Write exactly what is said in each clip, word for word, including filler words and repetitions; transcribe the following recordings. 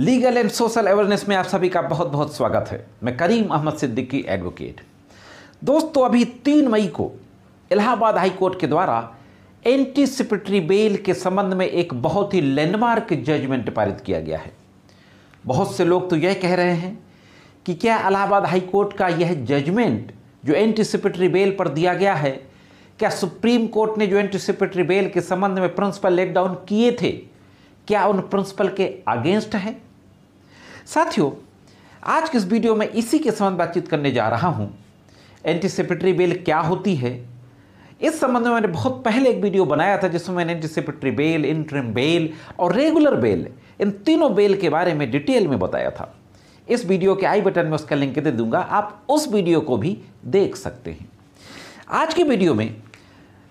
Legal and social awareness में आप सभी का बहुत बहुत स्वागत है। मैं करीम अहमद सिद्दीकी एडवोकेट। दोस्तों, अभी तीन मई को इलाहाबाद हाईकोर्ट के द्वारा एंटीसिपेटरी बेल के संबंध में एक बहुत ही लैंडमार्क जजमेंट पारित किया गया है। बहुत से लोग तो यह कह रहे हैं कि क्या इलाहाबाद हाईकोर्ट का यह जजमेंट जो एंटीसिपेटरी बेल पर दिया गया है, क्या सुप्रीम कोर्ट ने जो एंटीसिपेटरी बेल के संबंध में प्रिंसिपल लेट डाउन किए थे, क्या उन प्रिंसिपल के अगेंस्ट है? साथियों, आज के इस वीडियो में इसी के संबंध बातचीत करने जा रहा हूं। एंटीसिपेटरी बेल क्या होती है, इस संबंध में मैंने बहुत पहले एक वीडियो बनाया था जिसमें मैंने एंटीसिपेटरी बेल, इंटरिम बेल और रेगुलर बेल, इन तीनों बेल के बारे में डिटेल में बताया था। इस वीडियो के आई बटन में उसका लिंक दे दूंगा, आप उस वीडियो को भी देख सकते हैं। आज के वीडियो में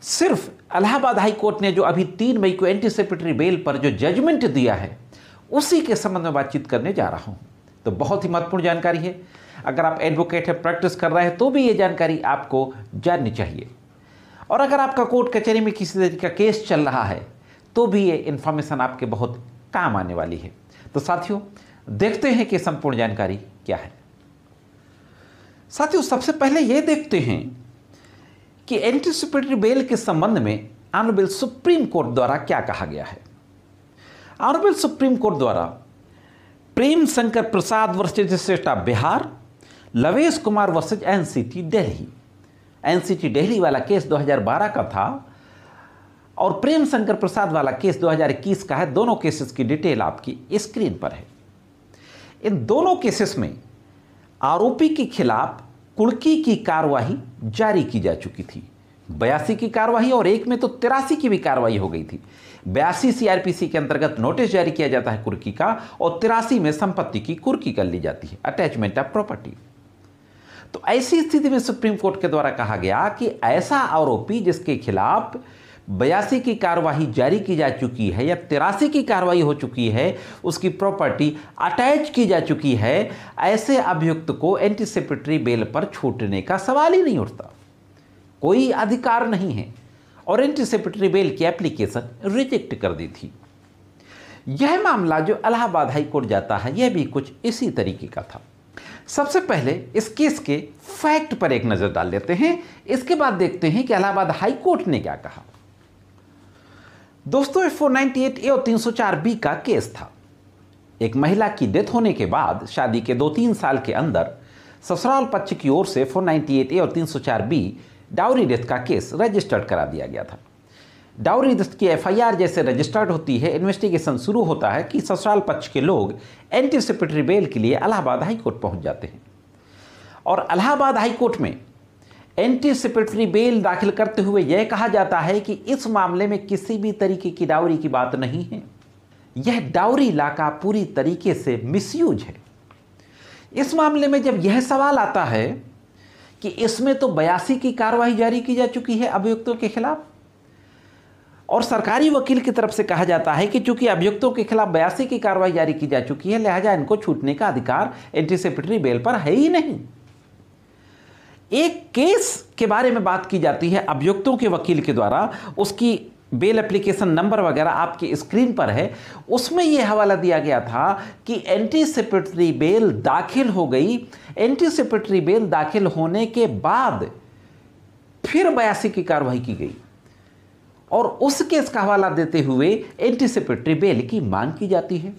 सिर्फ इलाहाबाद हाईकोर्ट ने जो अभी तीन मई को एंटीसिपेटरी बेल पर जो जजमेंट दिया है, उसी के संबंध में बातचीत करने जा रहा हूं। तो बहुत ही महत्वपूर्ण जानकारी है। अगर आप एडवोकेट है, प्रैक्टिस कर रहे हैं, तो भी ये जानकारी आपको जाननी चाहिए। और अगर आपका कोर्ट कचहरी में किसी तरीके का केस चल रहा है तो भी ये इन्फॉर्मेशन आपके बहुत काम आने वाली है। तो साथियों, देखते हैं कि संपूर्ण जानकारी क्या है। साथियों, सबसे पहले यह देखते हैं कि एंटीसिपेटरी बेल के संबंध में ऑनरेबल सुप्रीम कोर्ट द्वारा क्या कहा गया है। ऑनरेबल सुप्रीम कोर्ट द्वारा प्रेम प्रेमशंकर प्रसाद वर्सेज श्रेष्ठा Bihar, Lavesh Kumar versus NCT Delhi, NCT Delhi वाला केस दो हज़ार बारह का था और प्रेम प्रेमशंकर प्रसाद वाला केस दो हज़ार इक्कीस का है। दोनों केसेस की डिटेल आपकी स्क्रीन पर है। इन दोनों केसेस में आरोपी के खिलाफ कुड़की की कार्रवाई जारी की जा चुकी थी। बयासी की कार्रवाई और एक में तो तिरासी की भी कार्रवाई हो गई थी। बयासी सीआरपीसी के अंतर्गत नोटिस जारी किया जाता है कुर्की का, और तिरासी में संपत्ति की कुर्की कर ली जाती है, अटैचमेंट ऑफ प्रॉपर्टी। तो ऐसी स्थिति में सुप्रीम कोर्ट के द्वारा कहा गया कि ऐसा आरोपी जिसके खिलाफ बयासी की कार्रवाई जारी की जा चुकी है या तिरासी की कार्रवाई हो चुकी है, उसकी प्रॉपर्टी अटैच की जा चुकी है, ऐसे अभियुक्त को एंटीसिपेटरी बेल पर छूटने का सवाल ही नहीं उठता, कोई अधिकार नहीं है। और एंटीसिपेटरी बेल की एप्लीकेशन रिजेक्ट कर दी थी। यह मामला जो इलाहाबाद हाईकोर्ट जाता है, यह भी कुछ इसी तरीके का था। सबसे पहले इस केस के फैक्ट पर एक नज़र डाल लेते हैं, इसके बाद देखते हैं कि इलाहाबाद हाईकोर्ट ने क्या कहा। दोस्तों, चार सौ अट्ठानवे ए और तीन सौ चार बी का केस था। एक महिला की डेथ होने के बाद शादी के दो तीन साल के अंदर ससुराल पक्ष की ओर से चार सौ अट्ठानवे ए और तीन सौ चार बी डाउरी डेथ का केस रजिस्टर्ड करा दिया गया था। डाउरी डेथ की एफआईआर जैसे रजिस्टर्ड होती है, इन्वेस्टिगेशन शुरू होता है कि ससुराल पक्ष के लोग एंटीसिपेटरी बेल के लिए इलाहाबाद हाईकोर्ट पहुंच जाते हैं और इलाहाबाद हाईकोर्ट में एंटीसिपेटरी बेल दाखिल करते हुए यह कहा जाता है कि इस मामले में किसी भी तरीके की डाउरी की बात नहीं है। यह डाउरी लॉ का पूरी तरीके से मिसयूज है। इस मामले में जब यह सवाल आता है कि इसमें तो बयासी की कार्रवाई जारी की जा चुकी है अभियुक्तों के खिलाफ, और सरकारी वकील की तरफ से कहा जाता है कि चूंकि अभियुक्तों के खिलाफ बयासी की कार्रवाई जारी की जा चुकी है, लिहाजा इनको छूटने का अधिकार एंटीसिपेटरी बेल पर है ही नहीं। एक केस के बारे में बात की जाती है अभियुक्तों के वकील के द्वारा, उसकी बेल एप्लीकेशन नंबर वगैरह आपकी स्क्रीन पर है। उसमें यह हवाला दिया गया था कि एंटीसिपेटरी बेल दाखिल हो गई, एंटीसिपेटरी बेल दाखिल होने के बाद फिर बयासी की कार्रवाई की गई और उस केस का हवाला देते हुए एंटीसिपेटरी बेल की मांग की जाती है।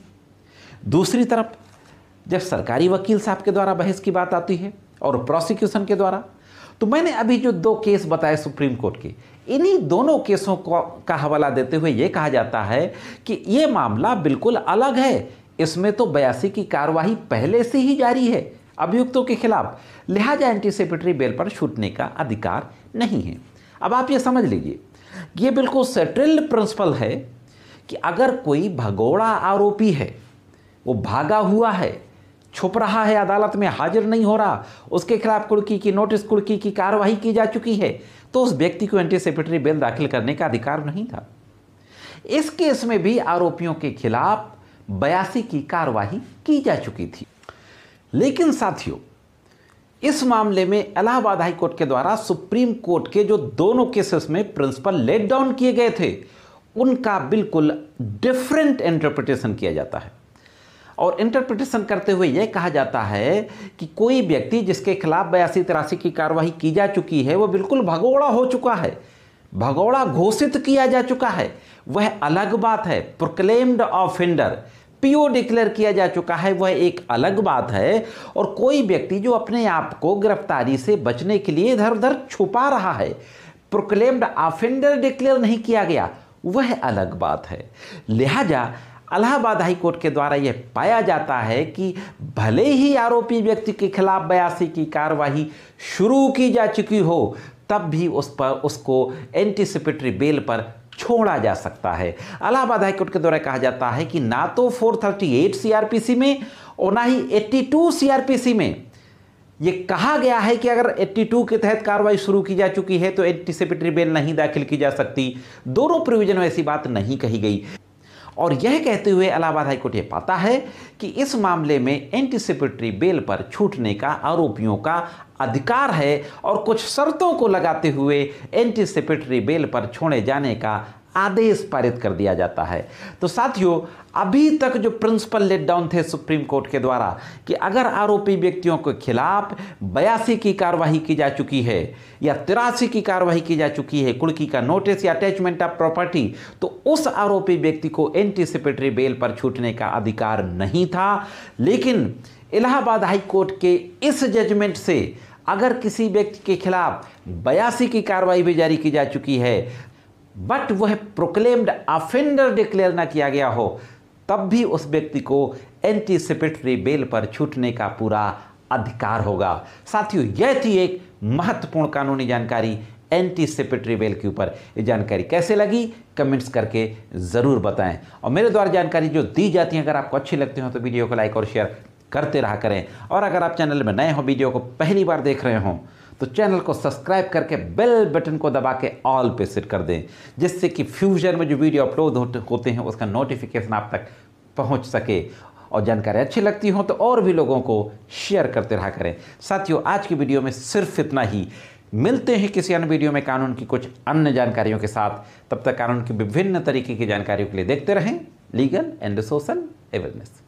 दूसरी तरफ जब सरकारी वकील साहब के द्वारा बहस की बात आती है और प्रोसिक्यूशन के द्वारा, तो मैंने अभी जो दो केस बताए सुप्रीम कोर्ट के, इन्हीं दोनों केसों को का हवाला देते हुए यह कहा जाता है कि यह मामला बिल्कुल अलग है। इसमें तो बयासी की कार्रवाई पहले से ही जारी है अभियुक्तों के खिलाफ, लिहाजा एंटीसिपेटरी बेल पर छूटने का अधिकार नहीं है। अब आप ये समझ लीजिए, ये बिल्कुल सेटल्ड प्रिंसिपल है कि अगर कोई भगोड़ा आरोपी है, वो भागा हुआ है, छुप रहा है, अदालत में हाजिर नहीं हो रहा, उसके खिलाफ कुड़की की नोटिस कुड़की की कार्रवाई की जा चुकी है, तो उस व्यक्ति को एंटीसिपेटरी बेल दाखिल करने का अधिकार नहीं था। इस केस में भी आरोपियों के खिलाफ बयासी की कार्रवाई की जा चुकी थी। लेकिन साथियों, इस मामले में इलाहाबाद हाईकोर्ट के द्वारा सुप्रीम कोर्ट के जो दोनों केसेस में प्रिंसिपल लेट डाउन किए गए थे, उनका बिल्कुल डिफरेंट इंटरप्रिटेशन किया जाता है और इंटरप्रिटेशन करते हुए यह कहा जाता है कि कोई व्यक्ति जिसके खिलाफ बयासी तिरासी की कार्रवाई की जा चुकी है, वह बिल्कुल भगोड़ा हो चुका है, भगोड़ा घोषित किया जा चुका है, वह अलग बात है। प्रोक्लेम्ड ऑफेंडर, पीओ डिक्लेयर किया जा चुका है, वह एक अलग बात है। और कोई व्यक्ति जो अपने आप को गिरफ्तारी से बचने के लिए इधर उधर छुपा रहा है, प्रोक्लेम्ड ऑफेंडर डिक्लेयर नहीं किया गया, वह अलग बात है। लिहाजा इलाहाबाद हाईकोर्ट के द्वारा यह पाया जाता है कि भले ही आरोपी व्यक्ति के खिलाफ बयासी की कार्यवाही शुरू की जा चुकी हो, तब भी उस पर उसको एंटीसिपेटरी बेल पर छोड़ा जा सकता है। इलाहाबाद हाईकोर्ट के द्वारा कहा जाता है कि ना तो चार सौ अड़तीस सीआरपीसी में और ना ही बयासी सीआरपीसी में ये कहा गया है कि अगर बयासी के तहत कार्रवाई शुरू की जा चुकी है तो एंटीसिपेटरी बेल नहीं दाखिल की जा सकती। दोनों प्रोविजन में ऐसी बात नहीं कही गई। और यह कहते हुए इलाहाबाद हाईकोर्ट ये पाता है कि इस मामले में एंटीसिपेटरी बेल पर छूटने का आरोपियों का अधिकार है और कुछ शर्तों को लगाते हुए एंटीसिपेटरी बेल पर छोड़े जाने का आदेश पारित कर दिया जाता है। तो साथियों, अभी तक जो प्रिंसिपल लेट डाउन थे सुप्रीम कोर्ट के द्वारा कि अगर आरोपी व्यक्तियों के खिलाफ बयासी की कार्रवाई की जा चुकी है या तिरासी की कार्रवाई की जा चुकी है, कुड़की का नोटिस या अटैचमेंट ऑफ प्रॉपर्टी, तो उस आरोपी व्यक्ति को एंटीसिपेटरी बेल पर छूटने का अधिकार नहीं था। लेकिन इलाहाबाद हाईकोर्ट के इस जजमेंट से अगर किसी व्यक्ति के खिलाफ बयासी की कार्रवाई भी जारी की जा चुकी है बट वह प्रोक्लेम्ड ऑफेंडर डिक्लेयर ना किया गया हो, तब भी उस व्यक्ति को एंटीसिपेटरी बेल पर छूटने का पूरा अधिकार होगा। साथियों, यह थी एक महत्वपूर्ण कानूनी जानकारी एंटीसिपेटरी बेल के ऊपर। ये जानकारी कैसे लगी कमेंट्स करके ज़रूर बताएं। और मेरे द्वारा जानकारी जो दी जाती है, अगर आपको अच्छी लगती हो तो वीडियो को लाइक और शेयर करते रहा करें। और अगर आप चैनल में नए हो, वीडियो को पहली बार देख रहे हों, तो चैनल को सब्सक्राइब करके बेल बटन को दबा के ऑल पे सेट कर दें, जिससे कि फ्यूचर में जो वीडियो अपलोड होते हैं उसका नोटिफिकेशन आप तक पहुंच सके। और जानकारी अच्छी लगती हो तो और भी लोगों को शेयर करते रहा करें। साथियों, आज की वीडियो में सिर्फ इतना ही। मिलते हैं किसी अन्य वीडियो में कानून की कुछ अन्य जानकारियों के साथ। तब तक कानून की विभिन्न तरीके की जानकारियों के लिए देखते रहें लीगल एंड सोशल अवेयरनेस।